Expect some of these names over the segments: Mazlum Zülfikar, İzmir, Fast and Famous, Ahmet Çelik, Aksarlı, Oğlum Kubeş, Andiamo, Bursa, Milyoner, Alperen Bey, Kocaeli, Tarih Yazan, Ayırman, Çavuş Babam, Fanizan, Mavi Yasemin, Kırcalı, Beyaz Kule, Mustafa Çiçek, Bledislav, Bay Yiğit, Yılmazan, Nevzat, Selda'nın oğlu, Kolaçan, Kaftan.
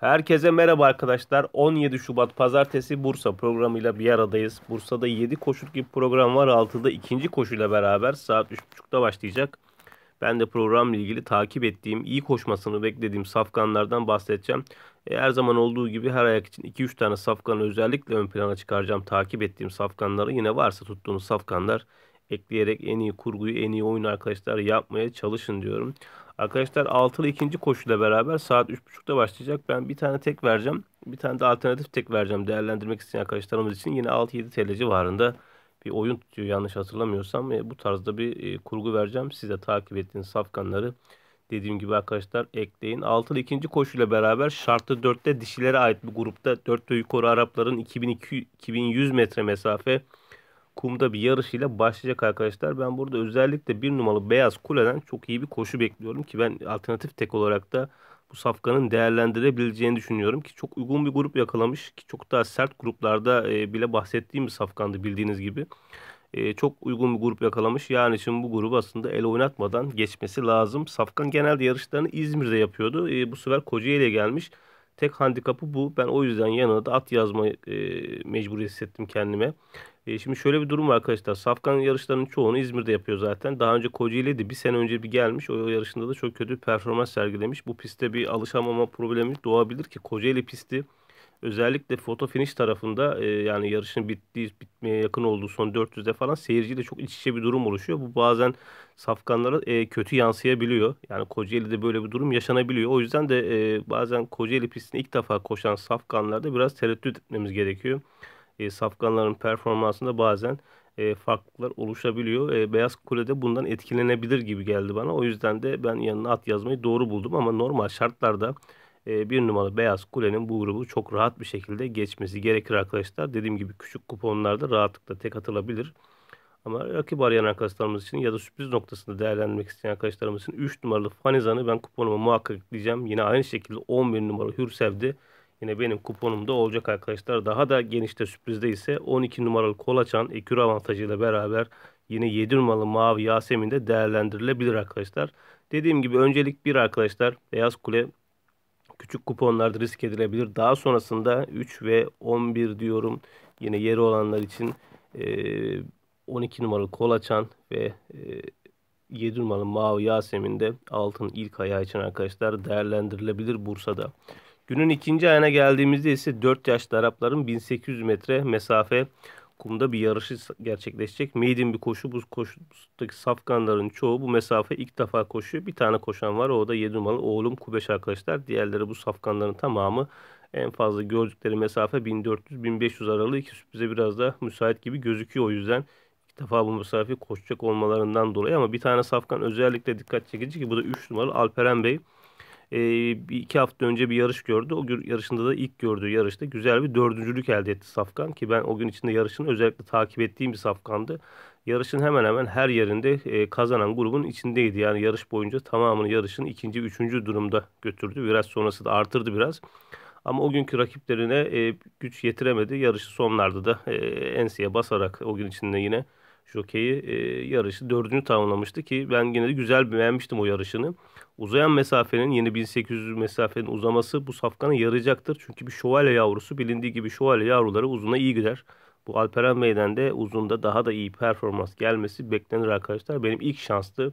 Herkese merhaba arkadaşlar. 17 Şubat Pazartesi Bursa programıyla bir aradayız. Bursa'da 7 koşuluk bir program var. 6'da ikinci koşuyla beraber saat 3.30'da başlayacak. Ben de programla ilgili takip ettiğim, iyi koşmasını beklediğim safkanlardan bahsedeceğim. Her zaman olduğu gibi her ayak için 2-3 tane safkanı özellikle ön plana çıkaracağım. Takip ettiğim safkanları, yine varsa tuttuğunuz safkanlar ekleyerek en iyi kurguyu, en iyi oyunu arkadaşlar yapmaya çalışın diyorum. Arkadaşlar 6'lı ikinci koşuyla beraber saat 3.30'da başlayacak. Ben bir tane tek vereceğim. Bir tane de alternatif tek vereceğim değerlendirmek isteyen arkadaşlarımız için. Yine 6-7 TL civarında bir oyun tutuyor yanlış hatırlamıyorsam. Bu tarzda bir kurgu vereceğim. Siz de takip ettiğiniz safkanları dediğim gibi arkadaşlar ekleyin. 6'lı ikinci koşuyla beraber şartlı 4'te dişilere ait bir grupta 4 ve yukarı Arapların 2100 metre mesafe kumda bir yarışıyla başlayacak arkadaşlar. Ben burada özellikle 1 numaralı Beyaz Kule'den çok iyi bir koşu bekliyorum ki ben alternatif tek olarak da bu safkanın değerlendirebileceğini düşünüyorum ki çok uygun bir grup yakalamış ki çok daha sert gruplarda bile bahsettiğim bir safkandı bildiğiniz gibi. Çok uygun bir grup yakalamış. Yani şimdi bu grubu aslında el oynatmadan geçmesi lazım. Safkan genelde yarışlarını İzmir'de yapıyordu. Bu sefer Kocaeli'ye gelmiş. Tek handikapı bu. Ben o yüzden yanına da at yazma mecburiyeti hissettim kendime. Şimdi şöyle bir durum var arkadaşlar. Safkan yarışlarının çoğunu İzmir'de yapıyor zaten. Daha önce Kocaeli'ydi. Bir sene önce bir gelmiş. O yarışında da çok kötü bir performans sergilemiş. Bu pistte bir alışamama problemi doğabilir ki Kocaeli pisti özellikle foto finish tarafında yani yarışın bitmeye yakın olduğu son 400'de falan seyirciyle çok iç içe bir durum oluşuyor. Bu bazen safkanlara kötü yansıyabiliyor. Yani Kocaeli'de böyle bir durum yaşanabiliyor. O yüzden de bazen Kocaeli pistine ilk defa koşan safkanlarda biraz tereddüt etmemiz gerekiyor. Safkanların performansında bazen farklılıklar oluşabiliyor. Beyaz Kule'de bundan etkilenebilir gibi geldi bana. O yüzden de ben yanına at yazmayı doğru buldum ama normal şartlarda 1 numaralı Beyaz Kule'nin bu grubu çok rahat bir şekilde geçmesi gerekir arkadaşlar. Dediğim gibi küçük kuponlarda rahatlıkla tek atılabilir. Ama rakip arayan arkadaşlarımız için ya da sürpriz noktasında değerlendirmek isteyen arkadaşlarımız için 3 numaralı Fanizan'ı ben kuponuma muhakkak ekleyeceğim. Yine aynı şekilde 11 numaralı Hürsev'de yine benim kuponumda olacak arkadaşlar. Daha da genişte sürprizde ise 12 numaralı Kolaçan ekür avantajıyla beraber yine 7 numaralı Mavi Yasemin de değerlendirilebilir arkadaşlar. Dediğim gibi öncelik 1 arkadaşlar Beyaz Kule. Küçük kuponlarda risk edilebilir. Daha sonrasında 3 ve 11 diyorum. Yine yeri olanlar için 12 numaralı Kolaçan ve 7 numaralı Mavi Yasemin de altın ilk ayağı için arkadaşlar değerlendirilebilir Bursa'da. Günün ikinci ayına geldiğimizde ise 4 yaşlı Arapların 1800 metre mesafe kumda bir yarışı gerçekleşecek. Maiden bir koşu. Bu koşudaki safkanların çoğu bu mesafe ilk defa koşuyor. Bir tane koşan var. O da 7 numaralı Oğlum Kubeş arkadaşlar. Diğerleri bu safkanların tamamı en fazla gördükleri mesafe 1400-1500 aralığı. İki sürprize biraz da müsait gibi gözüküyor. O yüzden ilk defa bu mesafeyi koşacak olmalarından dolayı. Ama bir tane safkan özellikle dikkat çekici ki bu da 3 numaralı Alperen Bey. 2 hafta önce bir yarış gördü. O yarışında da ilk gördüğü yarışta güzel bir dördüncülük elde etti safkan. Ki ben o gün içinde yarışını özellikle takip ettiğim bir safkandı. Yarışın hemen hemen her yerinde kazanan grubun içindeydi. Yani yarış boyunca tamamını yarışın ikinci, üçüncü durumda götürdü. Biraz sonrası da artırdı biraz. Ama o günkü rakiplerine güç yetiremedi. Yarışı sonlarda da enseye basarak o gün içinde yine jokeyi yarışı dördüncü tamamlamıştı ki ben yine de güzel beğenmiştim o yarışını. Uzayan mesafenin yeni 1800 mesafenin uzaması bu safkana yarayacaktır. Çünkü bir şövalye yavrusu bilindiği gibi şövalye yavruları uzuna iyi gider. Bu Alperen Bey'den de uzunda daha da iyi performans gelmesi beklenir arkadaşlar. Benim ilk şanslı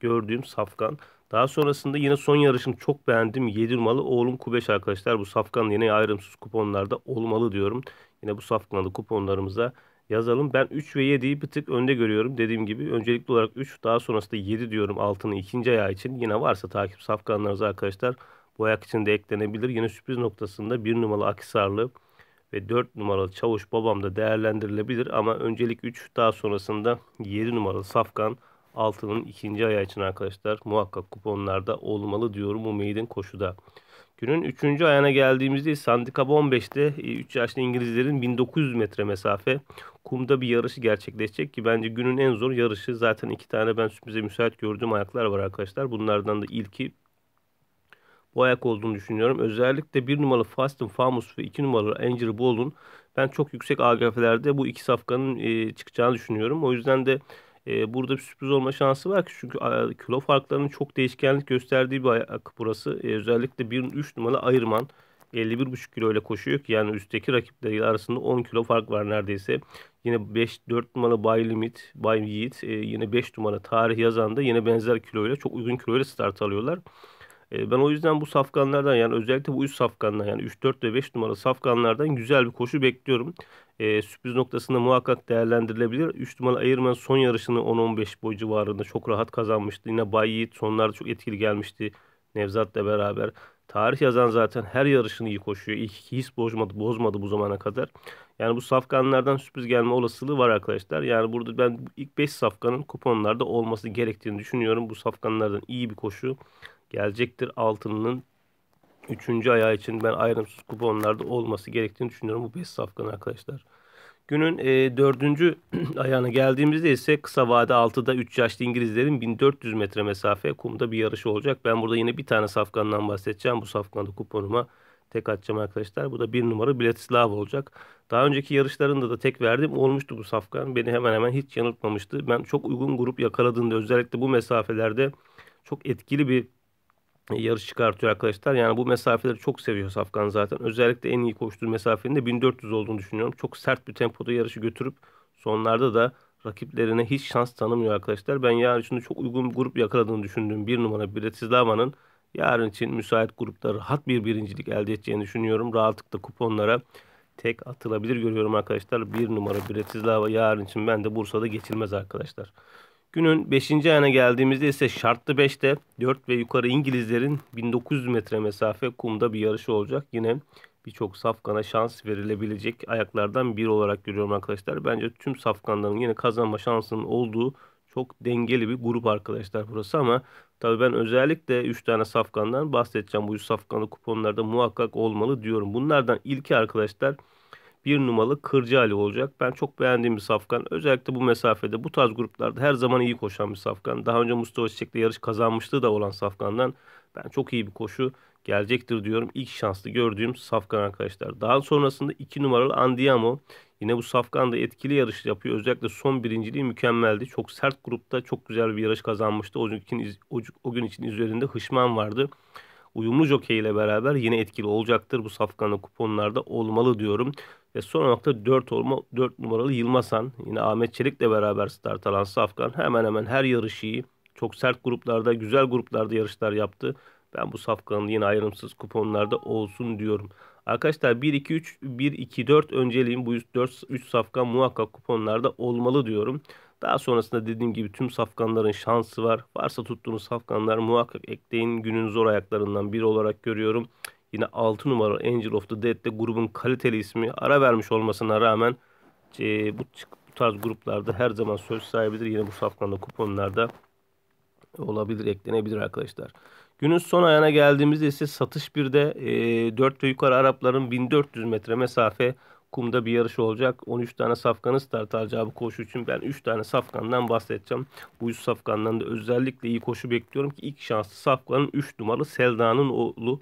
gördüğüm safkan. Daha sonrasında yine son yarışını çok beğendim. 7 numaralı Oğlum Kubeş arkadaşlar. Bu safkan yine ayrımsız kuponlarda olmalı diyorum. Yine bu safkanlı kuponlarımıza yazalım. Ben 3 ve 7'yi bir tık önde görüyorum. Dediğim gibi öncelikli olarak 3, daha sonrasında 7 diyorum altının ikinci ayağı için. Yine varsa takip safkanlarınız arkadaşlar bu ayak için de eklenebilir. Yine sürpriz noktasında 1 numaralı Aksarlı ve 4 numaralı Çavuş Babam da değerlendirilebilir. Ama öncelik 3, daha sonrasında 7 numaralı safkan altının ikinci ayağı için arkadaşlar muhakkak kuponlarda olmalı diyorum bu maiden koşuda. Günün 3. ayağına geldiğimizde Sandika 15'te 3 yaşlı İngilizlerin 1900 metre mesafe kumda bir yarışı gerçekleşecek ki bence günün en zor yarışı. Zaten 2 tane ben sürprize müsait gördüğüm ayaklar var arkadaşlar. Bunlardan da ilki bu ayak olduğunu düşünüyorum. Özellikle 1 numaralı Fast and Famous ve 2 numaralı Angel Ball'un ben çok yüksek AGF'lerde bu iki safkanın çıkacağını düşünüyorum. O yüzden de burada bir sürpriz olma şansı var ki çünkü kilo farklarının çok değişkenlik gösterdiği bir ayak burası. Özellikle 1-3 numaralı Ayırman 51,5 kilo ile koşuyor ki yani üstteki rakipleri arasında 10 kilo fark var neredeyse. Yine 5-4 numara Bay Yiğit, yine 5 numara Tarih Yazan'da yine benzer kiloyla, çok uygun kiloyla start alıyorlar. Ben o yüzden bu safkanlardan, yani özellikle bu üst safkanlar, yani 3, 4 ve 5 numara safkanlardan güzel bir koşu bekliyorum. Sürpriz noktasında muhakkak değerlendirilebilir. 3 numara Ayırman son yarışını 10-15 boy civarında çok rahat kazanmıştı. Yine Bay Yiğit sonlarda çok etkili gelmişti Nevzat'la beraber. Tarih Yazan zaten her yarışını iyi koşuyor. İlk iki his bozmadı bu zamana kadar. Yani bu safkanlardan sürpriz gelme olasılığı var arkadaşlar. Yani burada ben ilk 5 safkanın kuponlarda olması gerektiğini düşünüyorum. Bu safkanlardan iyi bir koşu gelecektir. Altının 3. ayağı için ben ayrımsız kuponlarda olması gerektiğini düşünüyorum bu 5 safkan arkadaşlar. Günün 4. ayağına geldiğimizde ise kısa vade 6'da 3 yaşlı İngilizlerin 1400 metre mesafe kumda bir yarışı olacak. Ben burada yine bir tane safkandan bahsedeceğim. Bu safkanı kuponuma tek atacağım arkadaşlar. Bu da 1 numara Bledislav olacak. Daha önceki yarışlarında da tek verdim. Olmuştu bu safkan. Beni hemen hemen hiç yanıltmamıştı. Ben çok uygun grup yakaladığında özellikle bu mesafelerde çok etkili bir yarış çıkartıyor arkadaşlar. Yani bu mesafeleri çok seviyor safkan zaten. Özellikle en iyi koştuğu mesafenin de 1400 olduğunu düşünüyorum. Çok sert bir tempoda yarışı götürüp sonlarda da rakiplerine hiç şans tanımıyor arkadaşlar. Ben yarın için çok uygun bir grup yakaladığını düşündüğüm 1 numara Bledislav'ın yarın için müsait grupta rahat bir birincilik elde edeceğini düşünüyorum. Rahatlıkla kuponlara tek atılabilir görüyorum arkadaşlar. 1 numara Bledislav'a yarın için ben de Bursa'da geçilmez arkadaşlar. Günün 5. ayağına geldiğimizde ise şartlı 5'te 4 ve yukarı İngilizlerin 1900 metre mesafe kumda bir yarışı olacak. Yine birçok safkana şans verilebilecek ayaklardan biri olarak görüyorum arkadaşlar. Bence tüm safkanların yine kazanma şansının olduğu çok dengeli bir grup arkadaşlar burası, ama tabii ben özellikle 3 tane safkandan bahsedeceğim. Bu 100 safkanlı kuponlarda muhakkak olmalı diyorum. Bunlardan ilki arkadaşlar 1 numaralı Kırcalı olacak. Ben çok beğendiğim bir safkan. Özellikle bu mesafede, bu tarz gruplarda her zaman iyi koşan bir safkan. Daha önce Mustafa Çiçek'le yarış kazanmışlığı da olan safkandan ben çok iyi bir koşu gelecektir diyorum. İlk şanslı gördüğüm safkan arkadaşlar. Daha sonrasında 2 numaralı Andiamo. Yine bu safkan da etkili yarış yapıyor. Özellikle son birinciliği mükemmeldi. Çok sert grupta çok güzel bir yarış kazanmıştı. O gün için üzerinde hışman vardı. Uyumlu jokey ile beraber yine etkili olacaktır. Bu safkanlı kuponlarda olmalı diyorum. Ve son nokta 4 numaralı Yılmazan. Yine Ahmet Çelik'le beraber start alan safkan. Hemen hemen her yarışı iyi. Çok sert gruplarda, güzel gruplarda yarışlar yaptı. Ben bu safkanın yine ayrımsız kuponlarda olsun diyorum. Arkadaşlar 1-2-3-1-2-4 önceliğim. Bu 3 safkan muhakkak kuponlarda olmalı diyorum. Daha sonrasında dediğim gibi tüm safkanların şansı var. Varsa tuttuğunuz safkanlar muhakkak ekleyin. Günün zor ayaklarından biri olarak görüyorum. Yine 6 numara Angel of the Dead'de grubun kaliteli ismi, ara vermiş olmasına rağmen bu tarz gruplarda her zaman söz sahibidir. Yine bu safkanlı kuponlarda olabilir, eklenebilir arkadaşlar. Günün son ayağına geldiğimizde ise satış 1'de 4 ve yukarı Arapların 1400 metre mesafe kumda bir yarış olacak. 13 tane safkanın start alacağı bu koşu için ben 3 tane safkandan bahsedeceğim. Bu 100 safkandan da özellikle iyi koşu bekliyorum ki ilk şanslı safkanın 3 numaralı Selda'nın oğlu.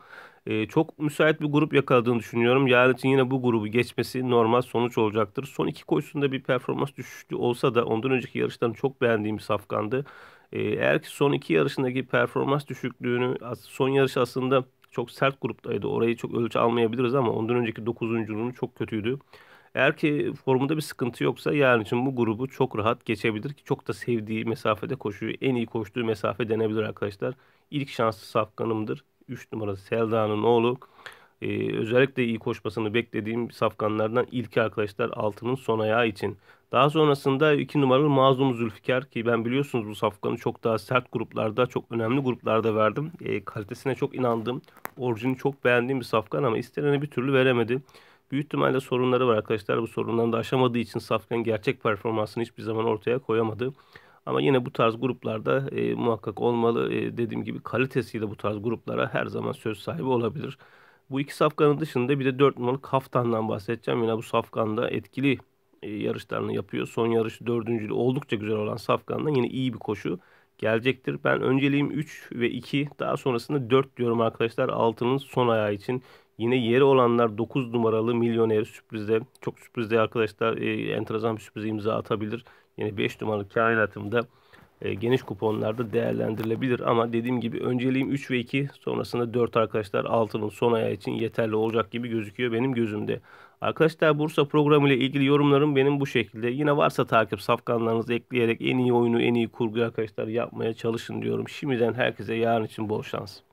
Çok müsait bir grup yakaladığını düşünüyorum. Yarın için yine bu grubu geçmesi normal sonuç olacaktır. Son 2 koşusunda bir performans düşüşü olsa da ondan önceki yarıştan çok beğendiğim bir safkandı. Eğer ki son 2 yarışındaki performans düşüklüğünü, son yarış aslında çok sert gruptaydı. Orayı çok ölçü almayabiliriz ama ondan önceki 9.'luğunu çok kötüydü. Eğer ki formunda bir sıkıntı yoksa yarın için bu grubu çok rahat geçebilir ki çok da sevdiği mesafede koşuyor. En iyi koştuğu mesafe denebilir arkadaşlar. İlk şanslı safkanımdır. 3 numara Selda'nın oğlu. Özellikle iyi koşmasını beklediğim safkanlardan ilki arkadaşlar altının son ayağı için. Daha sonrasında 2 numaralı Mazlum Zülfikar ki ben biliyorsunuz bu safkanı çok daha sert gruplarda, çok önemli gruplarda verdim. Kalitesine çok inandım. Orijini çok beğendiğim bir safkan ama isteneni bir türlü veremedi. Büyük ihtimalle sorunları var arkadaşlar. Bu sorunlarını da aşamadığı için safkan gerçek performansını hiçbir zaman ortaya koyamadı. Ama yine bu tarz gruplarda muhakkak olmalı. Dediğim gibi kalitesiyle bu tarz gruplara her zaman söz sahibi olabilir. Bu 2 safkanın dışında bir de 4 numaralı Kaftan'dan bahsedeceğim. Yine bu safkanda etkili yarışlarını yapıyor. Son yarışı 4.'lü oldukça güzel olan safkandan yine iyi bir koşu gelecektir. Ben önceliğim 3 ve 2, daha sonrasında 4 diyorum arkadaşlar. 6'nın son ayağı için. Yine yeri olanlar 9 numaralı Milyoner sürprizde. Çok sürprizde arkadaşlar enteresan bir sürprize imza atabilir. Yine 5 numaralı Kainatım'da geniş kuponlarda değerlendirilebilir ama dediğim gibi önceliğim 3 ve 2, sonrasında 4 arkadaşlar altının son ayağı için yeterli olacak gibi gözüküyor benim gözümde. Arkadaşlar Bursa programı ile ilgili yorumlarım benim bu şekilde. Yine varsa takip safkanlarınızı ekleyerek en iyi oyunu en iyi kurgu arkadaşlar yapmaya çalışın diyorum. Şimdiden herkese yarın için bol şans.